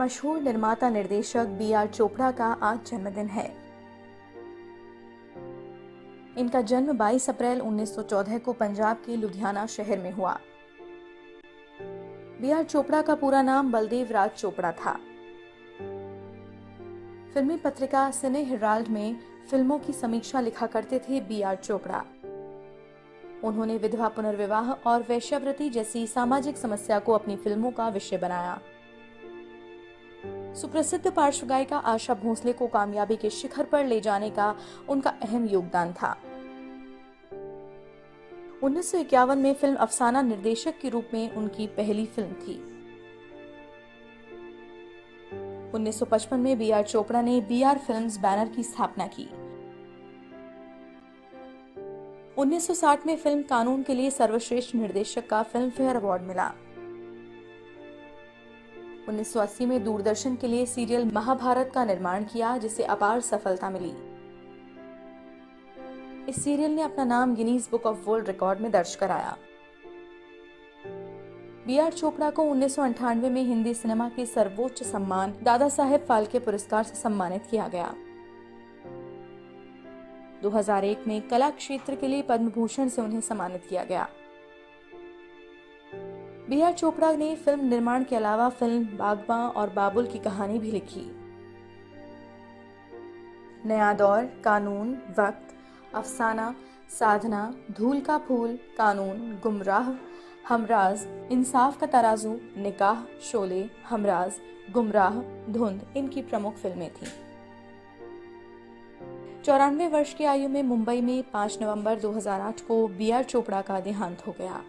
मशहूर निर्माता निर्देशक बी आर चोपड़ा का आज जन्मदिन है। इनका जन्म 22 अप्रैल 1914 को पंजाब के लुधियाना शहर में हुआ। बी आर चोपड़ा का पूरा नाम बलदेव राज चोपड़ा था। फिल्मी पत्रिका सिने हिराल्ड में फिल्मों की समीक्षा लिखा करते थे बी आर चोपड़ा। उन्होंने विधवा पुनर्विवाह और वेश्यावृत्ति जैसी सामाजिक समस्या को अपनी फिल्मों का विषय बनाया। सुप्रसिद्ध पार्श्व गायिका आशा भोंसले को कामयाबी के शिखर पर ले जाने का उनका अहम योगदान था। 1951 में फिल्म अफसाना निर्देशक के रूप में उनकी पहली फिल्म थी। 1955 में बी आर चोपड़ा ने बी आर फिल्म्स बैनर की स्थापना की। 1960 में फिल्म कानून के लिए सर्वश्रेष्ठ निर्देशक का फिल्म फेयर अवार्ड मिला। 1980 में दूरदर्शन के लिए सीरियल महाभारत का निर्माण किया, जिसे अपार सफलता मिली। इस सीरियल ने अपना नाम Guinness book of world record में दर्ज कराया। बी आर चोपड़ा को 1998 में हिंदी सिनेमा के सर्वोच्च सम्मान दादा साहेब फालके पुरस्कार से सम्मानित किया गया। 2001 में कला क्षेत्र के लिए पद्म भूषण से उन्हें सम्मानित किया गया। बी आर चोपड़ा ने फिल्म निर्माण के अलावा फिल्म बागबान और बाबुल की कहानी भी लिखी। नया दौर, कानून, वक्त, अफसाना, साधना, धूल का फूल, कानून, गुमराह, हमराज, इंसाफ का तराजू, निकाह, शोले, हमराज, गुमराह, धुंध इनकी प्रमुख फिल्में थीं। 94 वर्ष की आयु में मुंबई में 5 नवंबर 2008 को बी आर चोपड़ा का देहांत हो गया।